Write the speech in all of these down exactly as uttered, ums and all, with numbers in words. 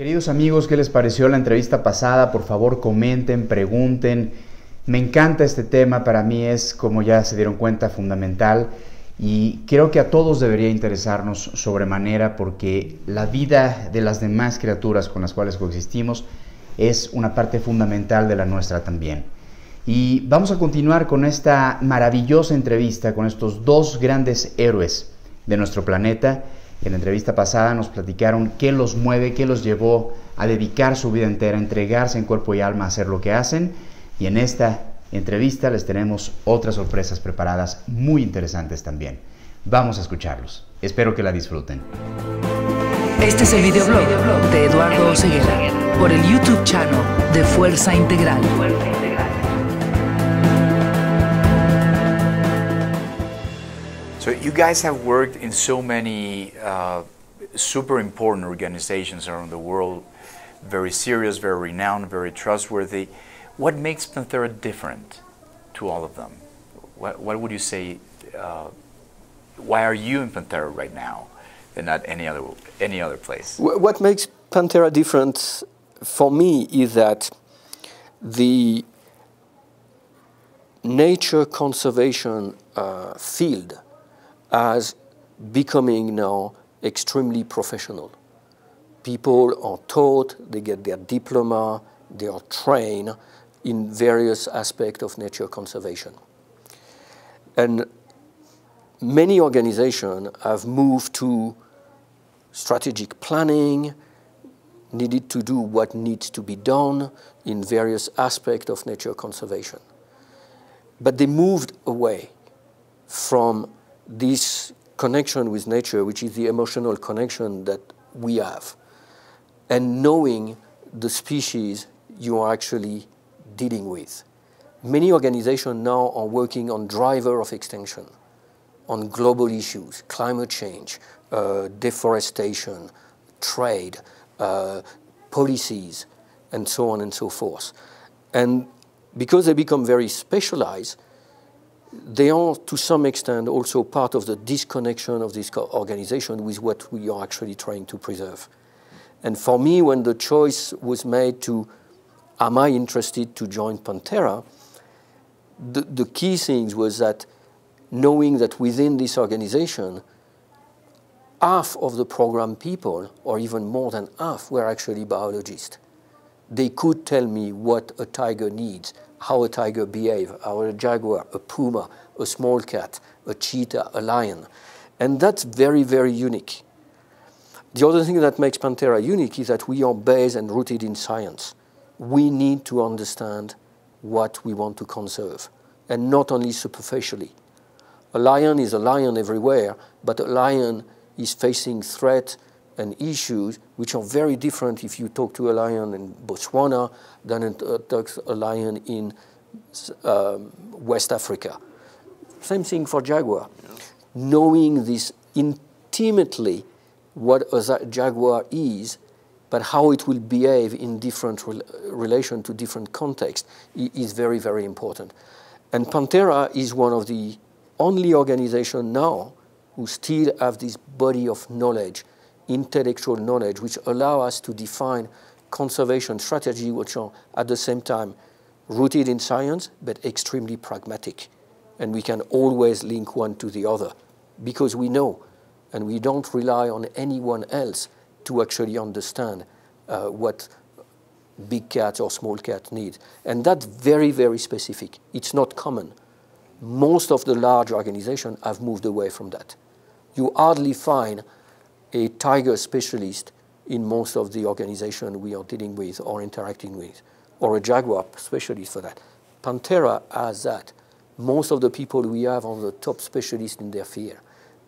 Queridos amigos, ¿qué les pareció la entrevista pasada? Por favor, comenten, pregunten. Me encanta este tema, para mí es, como ya se dieron cuenta, fundamental. Y creo que a todos debería interesarnos sobremanera, porque la vida de las demás criaturas con las cuales coexistimos es una parte fundamental de la nuestra también. Y vamos a continuar con esta maravillosa entrevista con estos dos grandes héroes de nuestro planeta. En la entrevista pasada nos platicaron qué los mueve, qué los llevó a dedicar su vida entera, a entregarse en cuerpo y alma a hacer lo que hacen. Y en esta entrevista les tenemos otras sorpresas preparadas muy interesantes también. Vamos a escucharlos. Espero que la disfruten. Este es el videoblog de Eduardo Osegueda por el YouTube channel de Fuerza Integral. So you guys have worked in so many uh, super important organizations around the world, very serious, very renowned, very trustworthy. What makes Panthera different to all of them? What, what would you say, uh, why are you in Panthera right now and not any other, any other place? What makes Panthera different for me is that the nature conservation uh, field as becoming now extremely professional. People are taught, they get their diploma, they are trained in various aspects of nature conservation. And many organizations have moved to strategic planning, needed to do what needs to be done in various aspects of nature conservation. But they moved away from this connection with nature, which is the emotional connection that we have, and knowing the species you are actually dealing with. Many organizations now are working on driver of extinction, on global issues, climate change, uh, deforestation, trade, uh, policies, and so on and so forth. And because they become very specialized, they are, to some extent, also part of the disconnection of this organization with what we are actually trying to preserve. And for me, when the choice was made to, am I interested to join Panthera, the, the key thing was that knowing that within this organization, half of the program people, or even more than half, were actually biologists. They could tell me what a tiger needs, how a tiger behaves, how a jaguar, a puma, a small cat, a cheetah, a lion. And that's very, very unique. The other thing that makes Panthera unique is that we are based and rooted in science. We need to understand what we want to conserve, and not only superficially. A lion is a lion everywhere, but a lion is facing threats and issues which are very different if you talk to a lion in Botswana than it uh, talks a lion in uh, West Africa. Same thing for jaguar. Yeah. Knowing this intimately, what a jaguar is, but how it will behave in different re relation to different contexts is very, very important. And Panthera is one of the only organizations now who still have this body of knowledge, intellectual knowledge, which allow us to define conservation strategy, which are at the same time rooted in science, but extremely pragmatic. And we can always link one to the other, because we know, and we don't rely on anyone else to actually understand uh, what big cats or small cats need. And that's very, very specific. It's not common. Most of the large organizations have moved away from that. You hardly find a tiger specialist in most of the organizations we are dealing with or interacting with, or a jaguar specialist for that. Panthera has that. Most of the people we have are the top specialists in their field.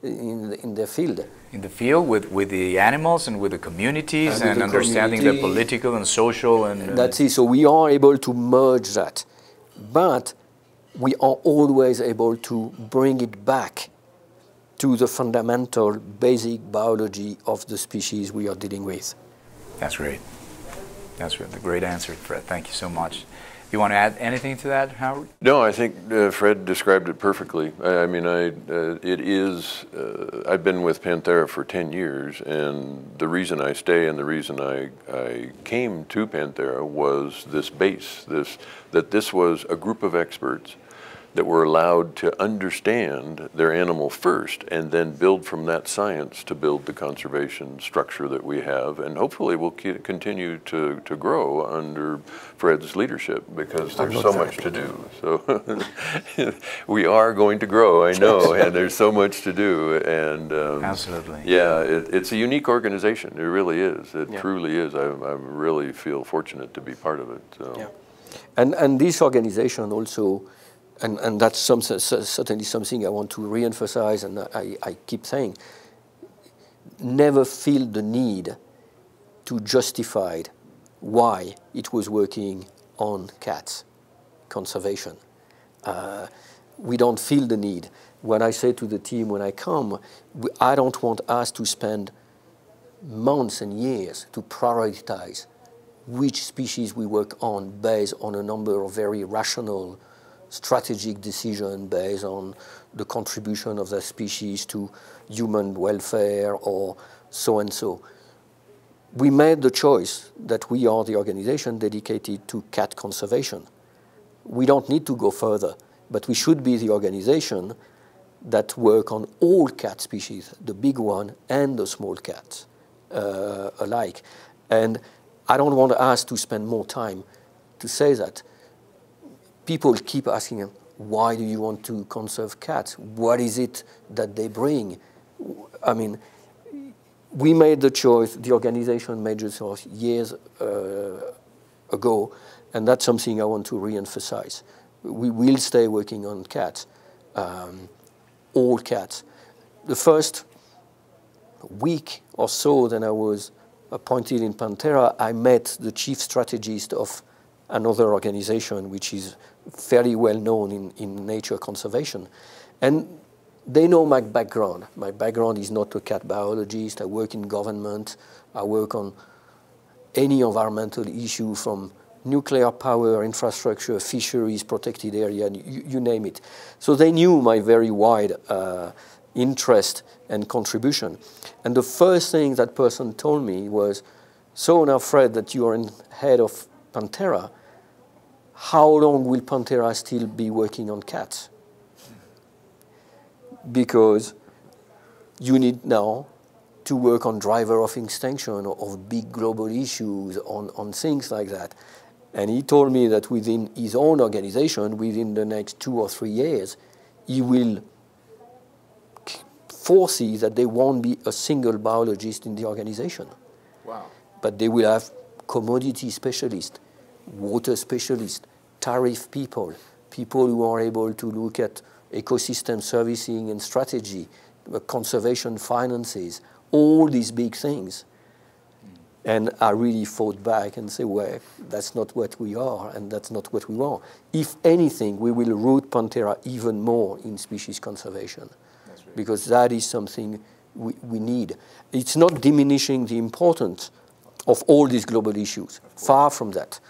In the, in the field. In the field with, with the animals and with the communities and, and the understanding community. The political and social. And, and that's uh, it. So we are able to merge that. But we are always able to bring it back to the fundamental basic biology of the species we are dealing with. That's great. That's a great answer, Fred. Thank you so much. You want to add anything to that, Howard? No, I think uh, Fred described it perfectly. I, I mean, I, uh, it is, uh, I've been with Panthera for ten years, and the reason I stay and the reason I, I came to Panthera was this base, this, that this was a group of experts that were allowed to understand their animal first and then build from that science to build the conservation structure that we have. And hopefully we'll continue to, to grow under Fred's leadership, because there's so much to do. So we are going to grow, I know, and there's so much to do. And um, absolutely. Yeah, it, it's a unique organization. It really is. It yeah. truly is. I, I really feel fortunate to be part of it. So. Yeah. And, and this organization also, And, and that's some, certainly something I want to reemphasize, and I, I keep saying, never feel the need to justify why it was working on cats, conservation. Uh, we don't feel the need. When I say to the team when I come, we, I don't want us to spend months and years to prioritize which species we work on based on a number of very rational strategic decision based on the contribution of the species to human welfare or so and so. We made the choice that we are the organization dedicated to cat conservation. We don't need to go further, but we should be the organization that work on all cat species, the big one and the small cats uh, alike. And I don't want us to spend more time to say that. People keep asking them, why do you want to conserve cats? What is it that they bring? I mean, we made the choice, the organization made the choice years uh, ago, and that's something I want to reemphasize. We will stay working on cats, um, all cats. The first week or so that I was appointed in Panthera, I met the chief strategist of another organization which is fairly well known in, in nature conservation. And they know my background. My background is not a cat biologist. I work in government. I work on any environmental issue from nuclear power, infrastructure, fisheries, protected area, you, you name it. So they knew my very wide uh, interest and contribution. And the first thing that person told me was, so now Fred, that you are in head of Panthera, how long will Panthera still be working on cats? Because you need now to work on driver of extinction or of big global issues, on, on things like that. And he told me that within his own organization, within the next two or three years, he will foresee that there won't be a single biologist in the organization. Wow. But they will have commodity specialists, water specialists, tariff people, people who are able to look at ecosystem servicing and strategy, conservation finances, all these big things. And I really fought back and said, well, that's not what we are and that's not what we want. If anything, we will root Panthera even more in species conservation, that's right, because that is something we, we need. It's not diminishing the importance of all these global issues, far from that.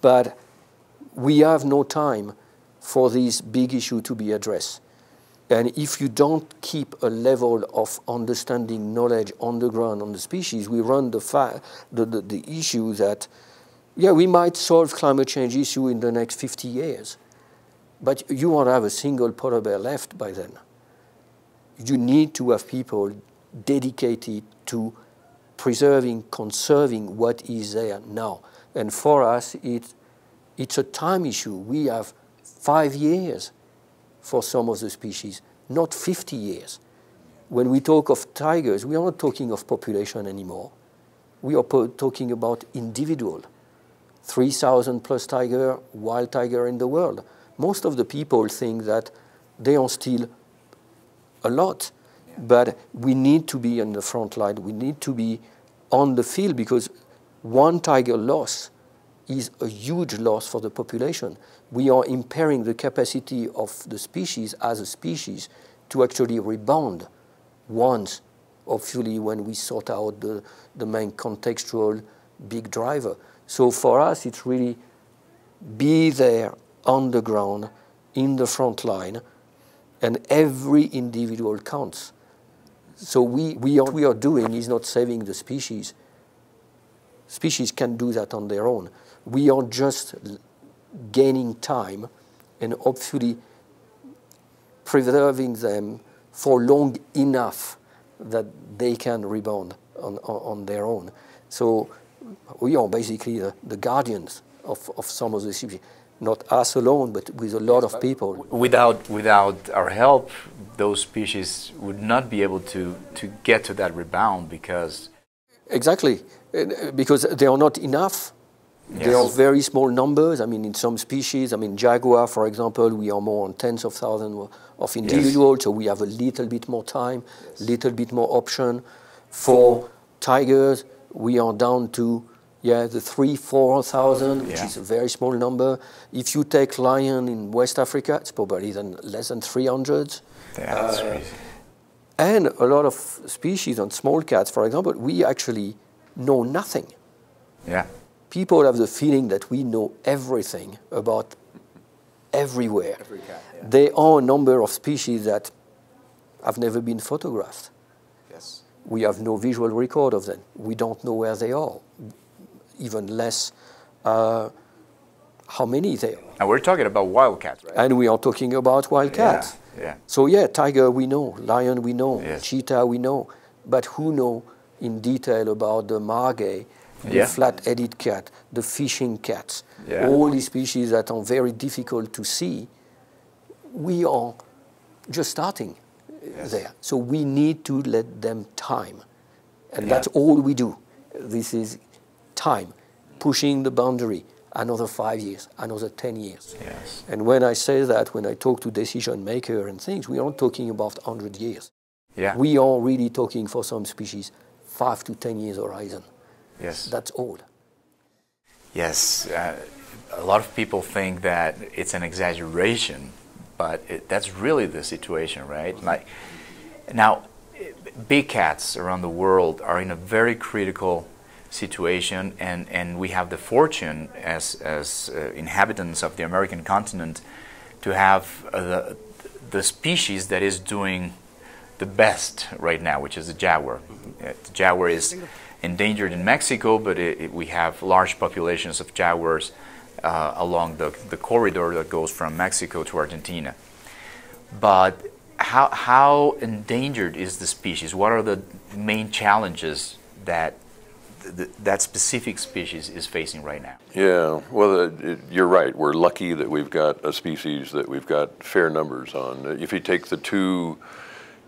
But we have no time for this big issue to be addressed. And if you don't keep a level of understanding, knowledge on the ground, on the species, we run the, fa the, the, the issue that, yeah, we might solve climate change issue in the next fifty years, but you won't have a single polar bear left by then. You need to have people dedicated to preserving, conserving what is there now. And for us, it, it's a time issue. We have five years for some of the species, not fifty years. When we talk of tigers, we are not talking of population anymore. We are talking about individual. three thousand plus tiger, wild tiger in the world. Most of the people think that they are still a lot. But we need to be on the front line. We need to be on the field, because one tiger loss is a huge loss for the population. We are impairing the capacity of the species as a species to actually rebound once, hopefully, when we sort out the, the main contextual big driver. So for us, it's really be there on the ground, in the front line, and every individual counts. So we, we, are, we are doing is not saving the species. Species can do that on their own. We are just gaining time and hopefully preserving them for long enough that they can rebound on, on, on their own. So we are basically the, the guardians of, of some of the species. Not us alone, but with a lot of people. Without, without our help, those species would not be able to, to get to that rebound because... Exactly, because they are not enough. Yes. They are very small numbers. I mean, in some species, I mean, jaguar, for example, we are more on tens of thousands of individuals, yes. So we have a little bit more time, yes. Little bit more option. For, for tigers, we are down to... Yeah, the three, four thousand, which yeah. is a very small number. If you take lion in West Africa, it's probably than, less than three hundred. Yeah, that's uh, crazy. And a lot of species on small cats, for example, we actually know nothing. Yeah. People have the feeling that we know everything about everywhere. Every cat, yeah. There are a number of species that have never been photographed. Yes. We have no visual record of them. We don't know where they are. Even less uh, how many they are. And we're talking about wildcats, right? And we are talking about wildcats. Yeah, yeah. So yeah, tiger we know, lion we know, yes. Cheetah we know, but who know in detail about the margay, the yeah. flat-headed cat, the fishing cats, yeah. all these species that are very difficult to see, we are just starting yes. there. So we need to let them time. And yeah. that's all we do. This is time, pushing the boundary, another five years, another ten years. Yes. And when I say that, when I talk to decision makers and things, we aren't talking about one hundred years. Yeah. We are really talking for some species, five to ten years horizon. Yes. That's all. Yes, uh, a lot of people think that it's an exaggeration, but it, that's really the situation, right? Like, now, big cats around the world are in a very critical situation, and, and we have the fortune as, as uh, inhabitants of the American continent to have uh, the, the species that is doing the best right now, which is the jaguar. Uh, the jaguar is endangered in Mexico, but it, it, we have large populations of jaguars uh, along the, the corridor that goes from Mexico to Argentina. But how, how endangered is the species? What are the main challenges that that specific species is facing right now? Yeah, well, it, you're right. We're lucky that we've got a species that we've got fair numbers on. If you take the two,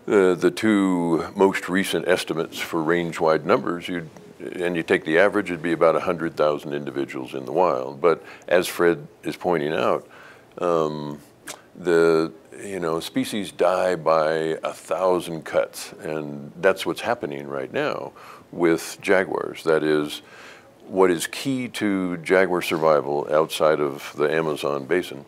uh, the two most recent estimates for range-wide numbers, you'd, and you take the average, it'd be about one hundred thousand individuals in the wild. But as Fred is pointing out, um, the you know, species die by a thousand cuts, and that's what's happening right now with jaguars. That is what is key to jaguar survival outside of the Amazon basin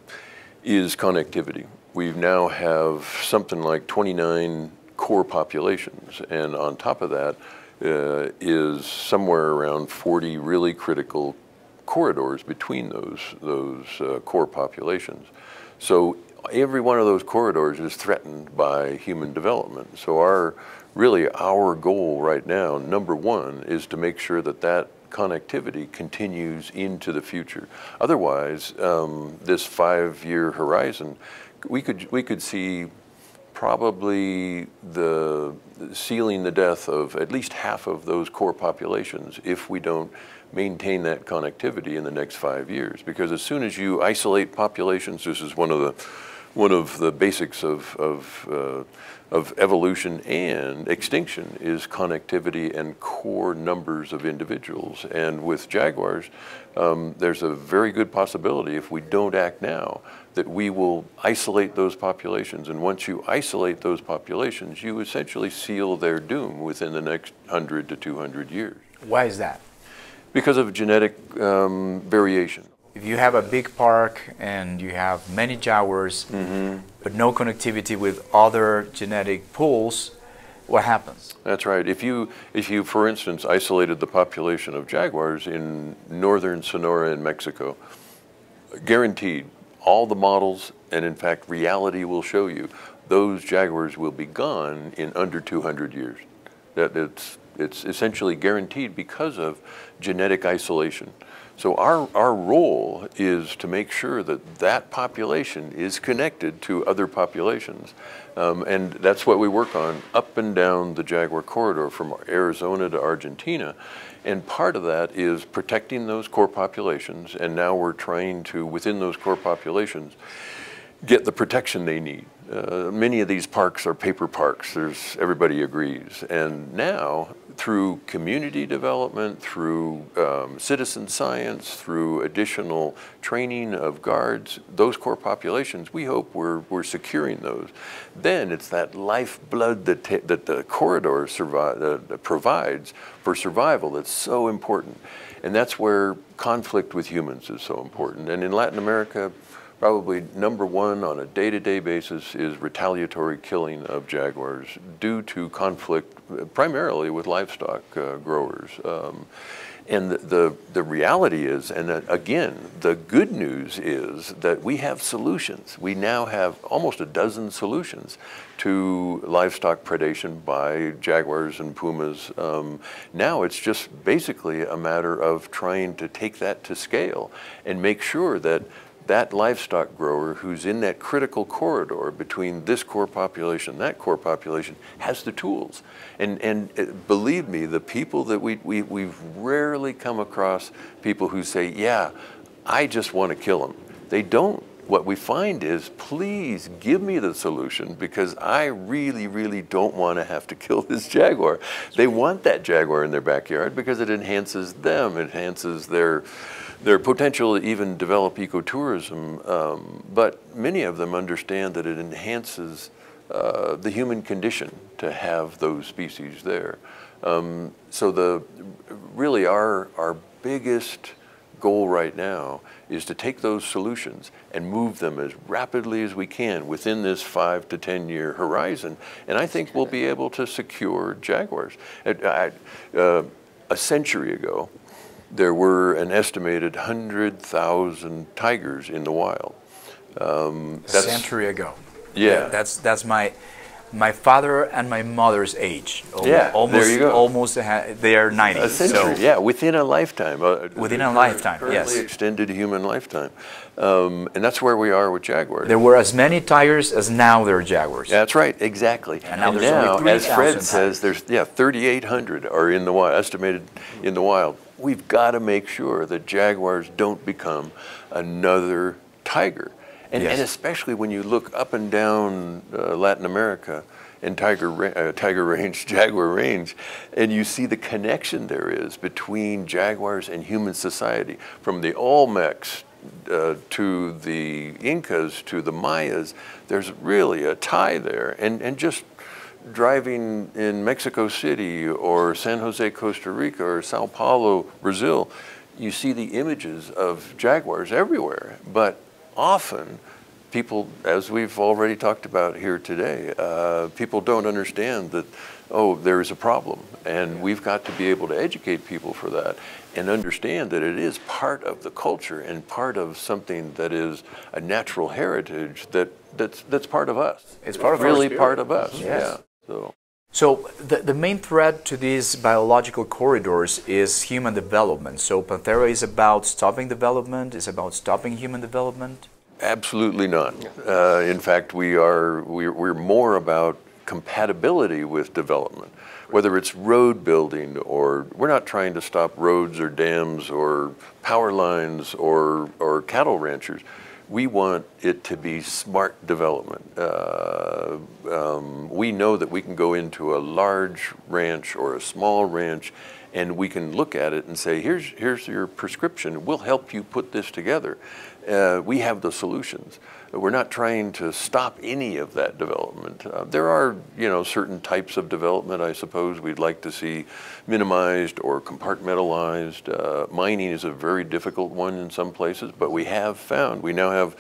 is connectivity. We now have something like twenty-nine core populations, and on top of that uh, is somewhere around forty really critical corridors between those, those uh, core populations. So every one of those corridors is threatened by human development. So our really our goal right now, number one, is to make sure that that connectivity continues into the future. Otherwise, um, this five-year horizon, we could, we could see probably the sealing the death of at least half of those core populations if we don't maintain that connectivity in the next five years. Because as soon as you isolate populations, this is one of the one of the basics of, of, uh, of evolution and extinction is connectivity and core numbers of individuals. And with jaguars, um, there's a very good possibility if we don't act now that we will isolate those populations. And once you isolate those populations, you essentially seal their doom within the next one hundred to two hundred years. Why is that? Because of genetic um, variation. If you have a big park and you have many jaguars, mm-hmm. but no connectivity with other genetic pools, what happens? That's right. If you, if you, for instance, isolated the population of jaguars in northern Sonora in Mexico, guaranteed, all the models, and in fact, reality will show you, those jaguars will be gone in under two hundred years. That it's, it's essentially guaranteed because of genetic isolation. So our, our role is to make sure that that population is connected to other populations. Um, and that's what we work on up and down the jaguar corridor from Arizona to Argentina. And part of that is protecting those core populations. And now we're trying to, within those core populations, get the protection they need. Uh, many of these parks are paper parks, there's, everybody agrees. And now, through community development, through um, citizen science, through additional training of guards, those core populations, we hope we're, we're securing those. Then it's that lifeblood that, that the corridor survive, uh, that provides for survival that's so important. And that's where conflict with humans is so important. And in Latin America, probably number one on a day-to-day basis is retaliatory killing of jaguars due to conflict primarily with livestock uh, growers. Um, and the, the, the reality is, and uh, again, the good news is that we have solutions. We now have almost a dozen solutions to livestock predation by jaguars and pumas. Um, now it's just basically a matter of trying to take that to scale and make sure that that livestock grower who's in that critical corridor between this core population, that core population, has the tools. And, and believe me, the people that we, we, we've rarely come across people who say, yeah, I just want to kill them. They don't. What we find is, please give me the solution because I really, really don't want to have to kill this jaguar. They want that jaguar in their backyard because it enhances them, enhances their their potential to even develop ecotourism, um, but many of them understand that it enhances uh, the human condition to have those species there. Um, so the, really our, our biggest goal right now is to take those solutions and move them as rapidly as we can within this five to ten year horizon. And I think we'll be able to secure jaguars. I, I, uh, a century ago, there were an estimated one hundred thousand tigers in the wild. Um, that's, a century ago. Yeah. That's, that's my, my father and my mother's age. Almost, yeah, almost, there you go. Almost, they are ninety. A century, so. Yeah, within a lifetime. Uh, within a lifetime, yes. Extended human lifetime. Um, and that's where we are with jaguars. There were as many tigers as now there are jaguars. That's right, exactly. And now, and there's now only as Fred says, there's, yeah, thirty-eight hundred are in the wild, estimated in the wild. We've got to make sure that jaguars don't become another tiger. And, yes. and especially when you look up and down uh, Latin America and tiger, uh, tiger range, jaguar range, and you see the connection there is between jaguars and human society, from the Olmecs uh, to the Incas to the Mayas. There's really a tie there. And, and just driving in Mexico City or San Jose, Costa Rica or Sao Paulo, Brazil, you see the images of jaguars everywhere. But often people, as we've already talked about here today, uh, people don't understand that, oh, there is a problem. And we've got to be able to educate people for that and understand that it is part of the culture and part of something that is a natural heritage that, that's, that's part of us. It's part of really part of us, yes. Yeah. So, so the, the main threat to these biological corridors is human development. So Panthera is about stopping development, is about stopping human development? Absolutely not. Uh, in fact, we are, we're, we're more about compatibility with development. Whether it's road building or, we're not trying to stop roads or dams or power lines or, or cattle ranchers. We want it to be smart development. Uh, um, we know that we can go into a large ranch or a small ranch and we can look at it and say, here's, here's your prescription, we'll help you put this together. Uh, we have the solutions. We're not trying to stop any of that development. Uh, there are, you know, certain types of development, I suppose, we'd like to see minimized or compartmentalized. Uh, mining is a very difficult one in some places, but we have found, we now have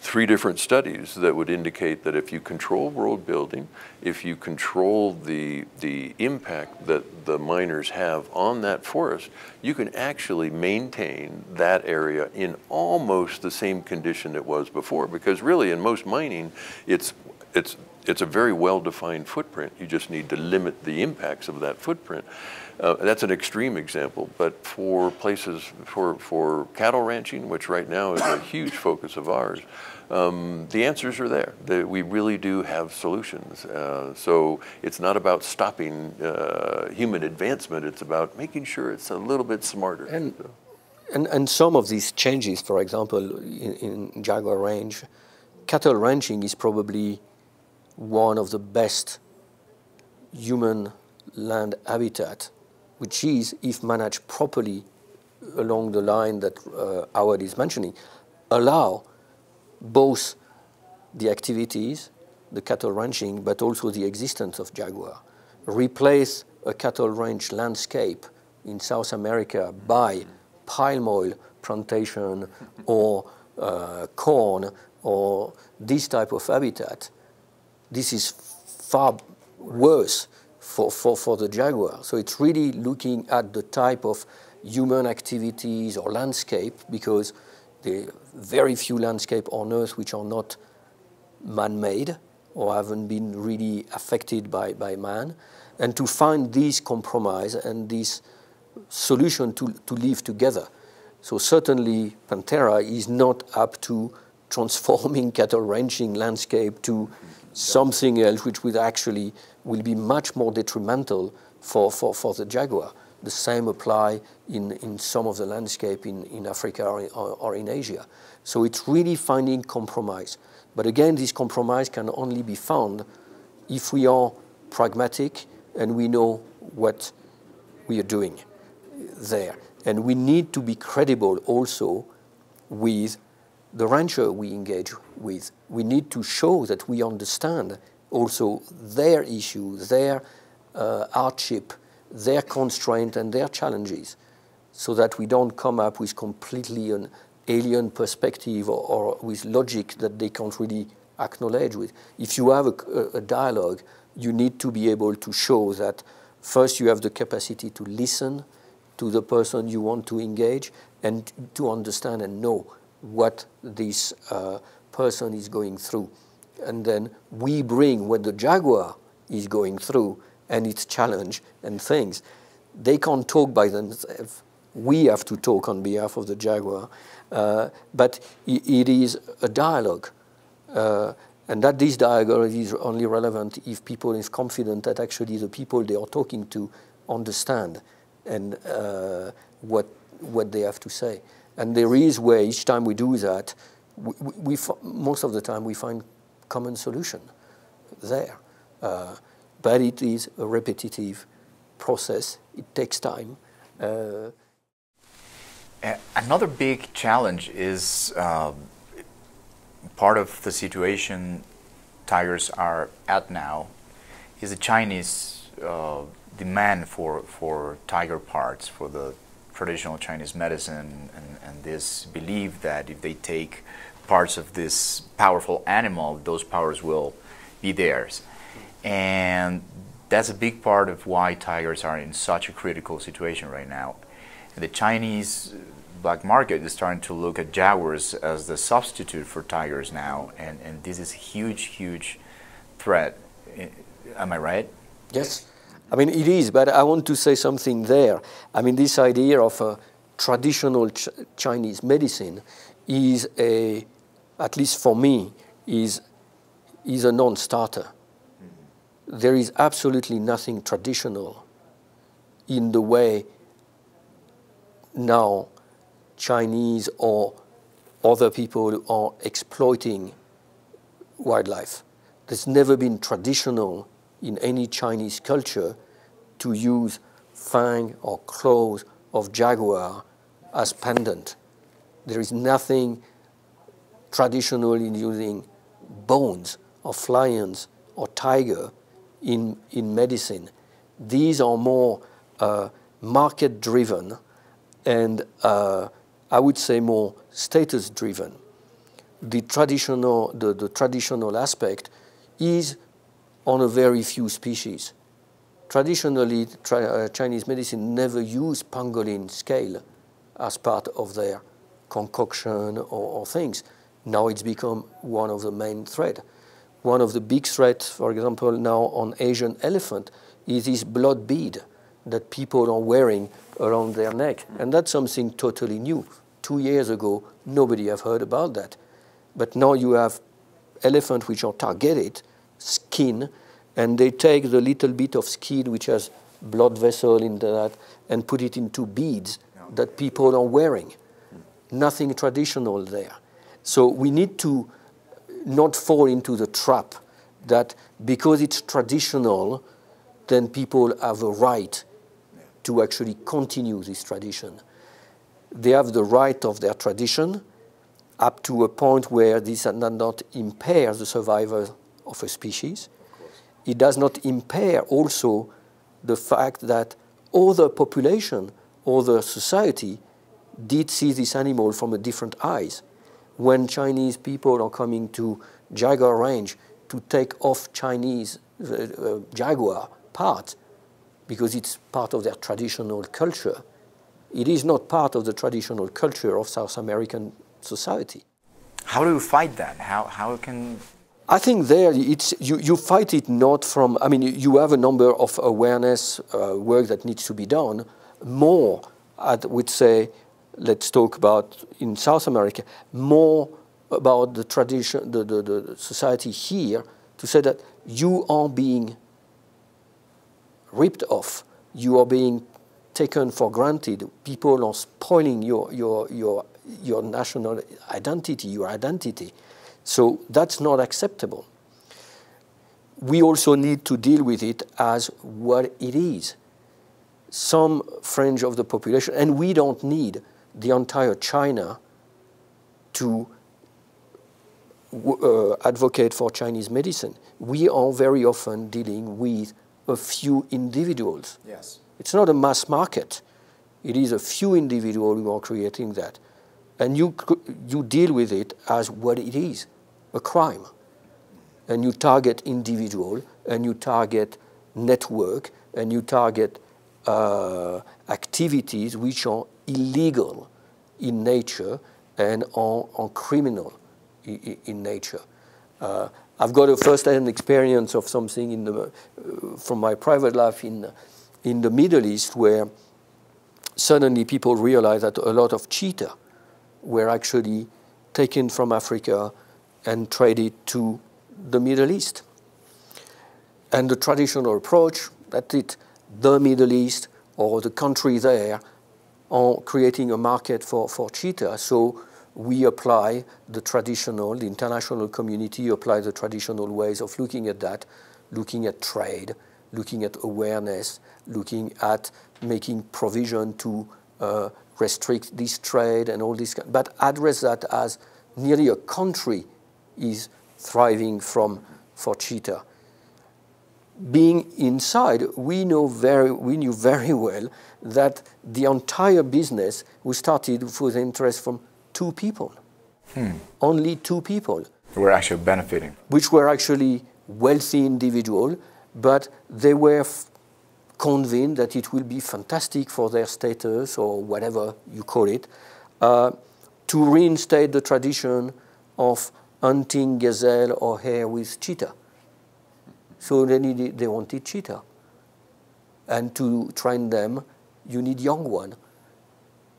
three different studies that would indicate that if you control world building, if you control the, the impact that the miners have on that forest, you can actually maintain that area in almost the same condition it was before. Because really in most mining, it's, it's, it's a very well-defined footprint. You just need to limit the impacts of that footprint. Uh, that's an extreme example, but for places, for, for cattle ranching, which right now is a huge focus of ours, um, the answers are there. They, we really do have solutions. Uh, so it's not about stopping uh, human advancement, it's about making sure it's a little bit smarter. And, so. and, and some of these changes, for example, in, in Jaguar Range, cattle ranching is probably one of the best human land habitat, which is, if managed properly along the line that uh, Howard is mentioning, allow both the activities, the cattle ranching, but also the existence of Jaguar. Replace a cattle ranch landscape in South America by palm oil plantation or uh, corn or this type of habitat. This is far worse For, for, for the Jaguar. So it's really looking at the type of human activities or landscape, because there are very few landscapes on Earth which are not man-made or haven't been really affected by, by man. And to find this compromise and this solution to, to live together. So certainly Panthera is not up to transforming cattle ranching landscape to something else which would actually will be much more detrimental for, for, for the Jaguar. The same apply in, in some of the landscape in, in Africa or, or, or in Asia. So it's really finding compromise. But again, this compromise can only be found if we are pragmatic and we know what we are doing there. And we need to be credible also with the rancher we engage with. We need to show that we understand also their issues, their uh, hardship, their constraint and their challenges, so that we don't come up with completely an alien perspective or, or with logic that they can't really acknowledge with. If you have a, a dialogue, you need to be able to show that first you have the capacity to listen to the person you want to engage and to understand and know what this uh, person is going through. And then we bring what the Jaguar is going through and its challenge and things. They can't talk by themselves. We have to talk on behalf of the Jaguar. Uh, but it, it is a dialogue. Uh, and that this dialogue is only relevant if people is confident that actually the people they are talking to understand and uh, what, what they have to say. And there is where each time we do that, we, we, we, most of the time we find common solution there. Uh, but it is a repetitive process. It takes time. Uh, Another big challenge is uh, part of the situation tigers are at now is the Chinese uh, demand for, for tiger parts, for the traditional Chinese medicine, and, and this belief that if they take parts of this powerful animal, those powers will be theirs. And that's a big part of why tigers are in such a critical situation right now. The Chinese black market is starting to look at jaguars as the substitute for tigers now, and, and this is a huge, huge threat. Am I right? Yes. I mean, it is, but I want to say something there. I mean, this idea of a traditional ch Chinese medicine is a, at least for me, is, is a non-starter. Mm-hmm. There is absolutely nothing traditional in the way now Chinese or other people are exploiting wildlife. There's never been traditional in any Chinese culture to use fang or claws of jaguar as pendant. There is nothing traditional in using bones of lions or tiger in, in medicine. These are more uh, market-driven and uh, I would say more status-driven. the traditional, the, the traditional aspect is on a very few species. Traditionally, tri uh, Chinese medicine never used pangolin scale as part of their concoction or, or things. Now it's become one of the main threats. One of the big threats, for example, now on Asian elephant is this blood bead that people are wearing around their neck. And that's something totally new. Two years ago, nobody have heard about that. But now you have elephants which are targeted, skin, and they take the little bit of skin which has blood vessel in that and put it into beads that people are wearing. Nothing traditional there. So we need to not fall into the trap that because it's traditional, then people have a right to actually continue this tradition. They have the right of their tradition up to a point where this does not impair the survival of a species. It does not impair also the fact that other population, other society did see this animal from a different eyes. When Chinese people are coming to Jaguar Range to take off Chinese uh, uh, jaguar part, because it's part of their traditional culture, it is not part of the traditional culture of South American society. How do you fight that? How, how can... I think there, it's, you, you fight it not from... I mean, you have a number of awareness uh, work that needs to be done. More, I would say, let's talk about in South America, more about the tradition, the, the, the society here, to say that you are being ripped off. You are being taken for granted. People are spoiling your, your, your, your national identity, your identity. So that's not acceptable. We also need to deal with it as what it is. Some fringe of the population, and we don't need the entire China to uh, advocate for Chinese medicine. We are very often dealing with a few individuals. Yes. It's not a mass market. It is a few individuals who are creating that. And you, you deal with it as what it is, a crime. And you target individual, and you target network, and you target uh, activities which are illegal in nature and are, are criminal in, in nature. Uh, I've got a first-hand experience of something in the, uh, from my private life in, in the Middle East, where suddenly people realized that a lot of cheetah were actually taken from Africa and traded to the Middle East. And the traditional approach, that it, the Middle East or the country there are creating a market for, for cheetah. So we apply the traditional, the international community apply the traditional ways of looking at that, looking at trade, looking at awareness, looking at making provision to uh, restrict this trade and all this, but address that as nearly a country is thriving from for cheetah. Being inside, we know very, we knew very well that the entire business was started with interest from two people, hmm. only two people. Who were actually benefiting. Which were actually wealthy individuals, but they were convinced that it will be fantastic for their status or whatever you call it, uh, to reinstate the tradition of hunting gazelle or hare with cheetah. So they, needed, they wanted cheetah. And to train them, you need young one.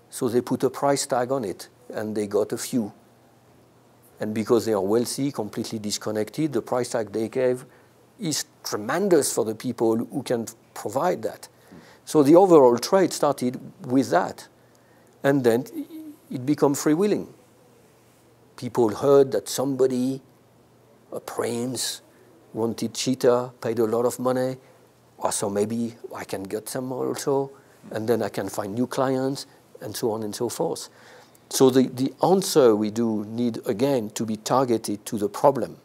So they put a price tag on it, and they got a few. And because they are wealthy, completely disconnected, the price tag they gave is tremendous for the people who can provide that. So the overall trade started with that. And then it became freewheeling. People heard that somebody, a prince, wanted cheetah, paid a lot of money. Well, so maybe I can get some also, and then I can find new clients, and so on and so forth. So the, the answer we do need, again, to be targeted to the problem.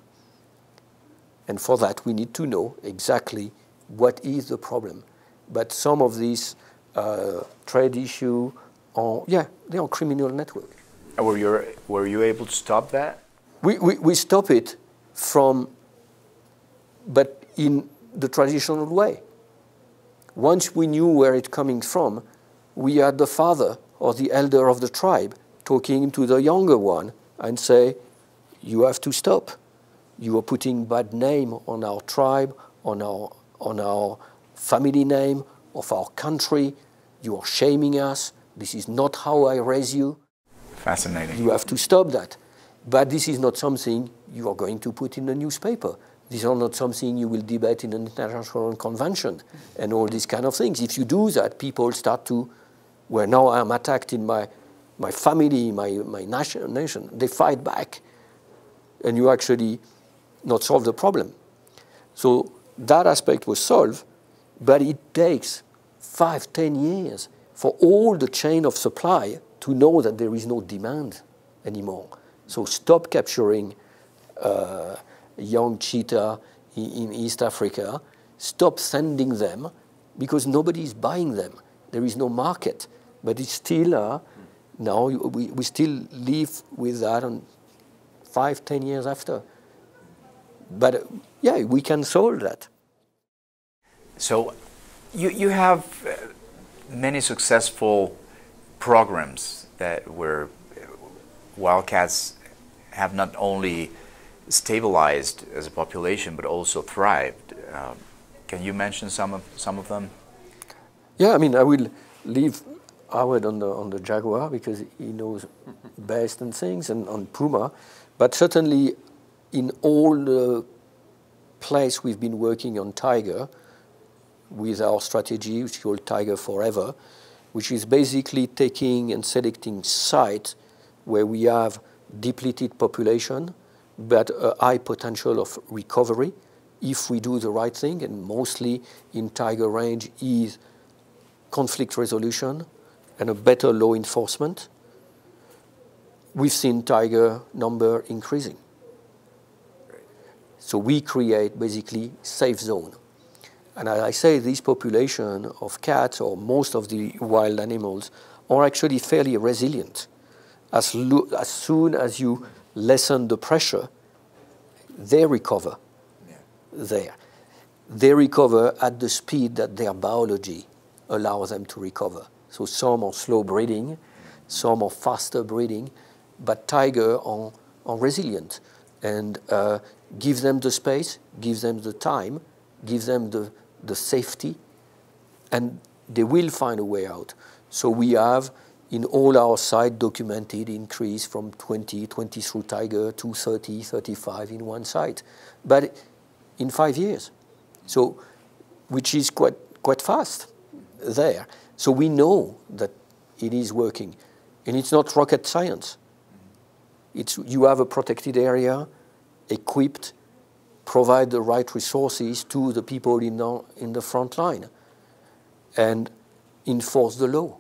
And for that, we need to know exactly what is the problem. But some of these uh, trade issues are, yeah, they are criminal network. Were you, were you able to stop that? we, we, we stop it from, but in the traditional way. Once we knew where it's coming from, we had the father or the elder of the tribe talking to the younger one and say, you have to stop. You are putting bad name on our tribe, on our, on our family name, of our country. You are shaming us. This is not how I raise you. Fascinating. You have to stop that. But this is not something you are going to put in the newspaper. These are not something you will debate in an international convention and all these kind of things. If you do that, people start to, well, now I'm attacked in my, my family, my, my nation, nation, they fight back. And you actually not solve the problem. So that aspect was solved, but it takes five, ten years for all the chain of supply to know that there is no demand anymore. So stop capturing uh, young cheetah in East Africa, stop sending them because nobody is buying them. There is no market, but it's still, uh, now we, we still live with that on five, ten years after. But uh, yeah, we can solve that. So you, you have many successful programs that were wildcats have not only stabilized as a population, but also thrived. Uh, can you mention some of some of them? Yeah, I mean, I will leave Howard on the on the jaguar because he knows best and things, and on puma. But certainly, in all the place we've been working on tiger, with our strategy, which is called Tiger Forever, which is basically taking and selecting sites where we have depleted population, but a high potential of recovery if we do the right thing, and mostly in tiger range is conflict resolution and a better law enforcement. We've seen tiger number increasing. So we create basically safe zone. And as I say, this population of cats or most of the wild animals are actually fairly resilient. As, as soon as you lessen the pressure, they recover yeah. there. They recover at the speed that their biology allows them to recover. So some are slow breeding, some are faster breeding, but tiger are, are resilient and uh, give them the space, give them the time, give them the, the safety, and they will find a way out. So we have in all our sites documented increase from twenty, twenty through tiger to thirty, thirty-five in one site, but in five years. So, which is quite, quite fast there. So we know that it is working. And it's not rocket science. It's, you have a protected area, equipped, provide the right resources to the people in the, in the front line, and enforce the law.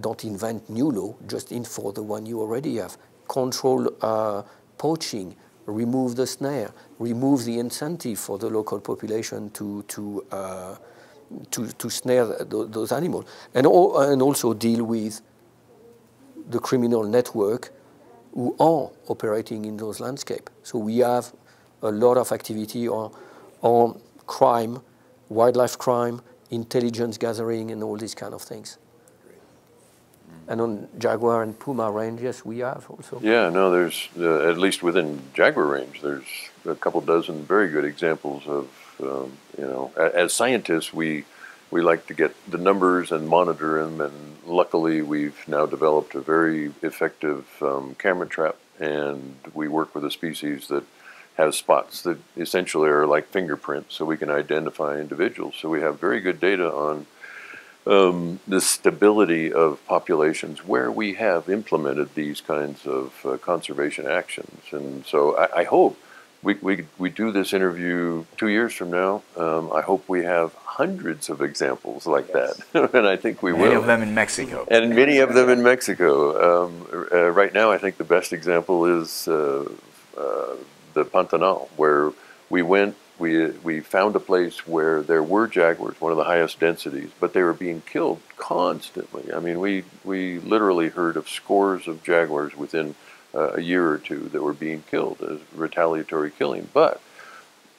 Don't invent new law, just enforce the one you already have. Control uh, poaching, remove the snare, remove the incentive for the local population to, to, uh, to, to snare th those animals. And, all, and also deal with the criminal network who are operating in those landscapes. So we have a lot of activity on, on crime, wildlife crime, intelligence gathering, and all these kind of things. And on jaguar and puma range, yes, we have also. Yeah, no, there's, uh, at least within jaguar range, there's a couple dozen very good examples of, um, you know, as scientists, we, we like to get the numbers and monitor them, and luckily we've now developed a very effective um, camera trap, and we work with a species that has spots that essentially are like fingerprints, so we can identify individuals. So we have very good data on Um, the stability of populations where we have implemented these kinds of uh, conservation actions. And so I, I hope we, we, we do this interview two years from now. Um, I hope we have hundreds of examples like yes. that. And I think we many will. Many of them in Mexico. And many of them in Mexico. Um, uh, right now, I think the best example is uh, uh, the Pantanal, where we went We, we found a place where there were jaguars, one of the highest densities, but they were being killed constantly. I mean, we, we literally heard of scores of jaguars within uh, a year or two that were being killed as retaliatory killing. But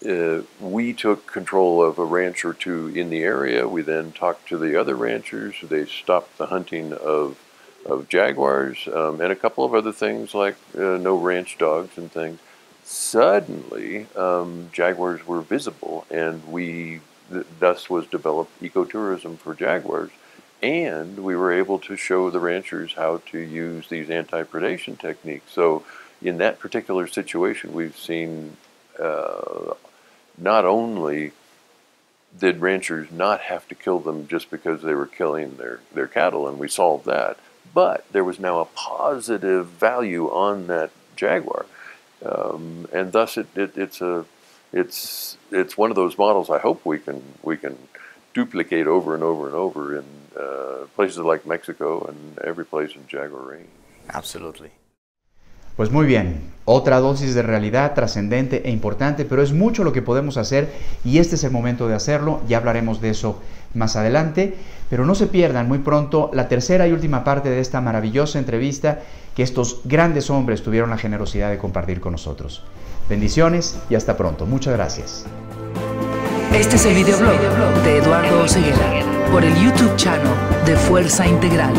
uh, we took control of a ranch or two in the area. We then talked to the other ranchers. They stopped the hunting of of jaguars um, and a couple of other things like uh, no ranch dogs and things. Suddenly, um, jaguars were visible, and we th thus was developed ecotourism for jaguars. And we were able to show the ranchers how to use these anti-predation techniques. So in that particular situation, we've seen uh, not only did ranchers not have to kill them just because they were killing their, their cattle, and we solved that, but there was now a positive value on that jaguar. Um, and thus it, it, it's, a, it's, it's one of those models I hope we can, we can duplicate over and over and over in uh, places like Mexico and every place in Jaguar Range. Absolutely. Pues muy bien, otra dosis de realidad trascendente e importante, pero es mucho lo que podemos hacer y este es el momento de hacerlo, ya hablaremos de eso más adelante, pero no se pierdan muy pronto la tercera y última parte de esta maravillosa entrevista que estos grandes hombres tuvieron la generosidad de compartir con nosotros. Bendiciones y hasta pronto, muchas gracias. Este es el videoblog de Eduardo Osegueda por el YouTube channel de Fuerza Integral.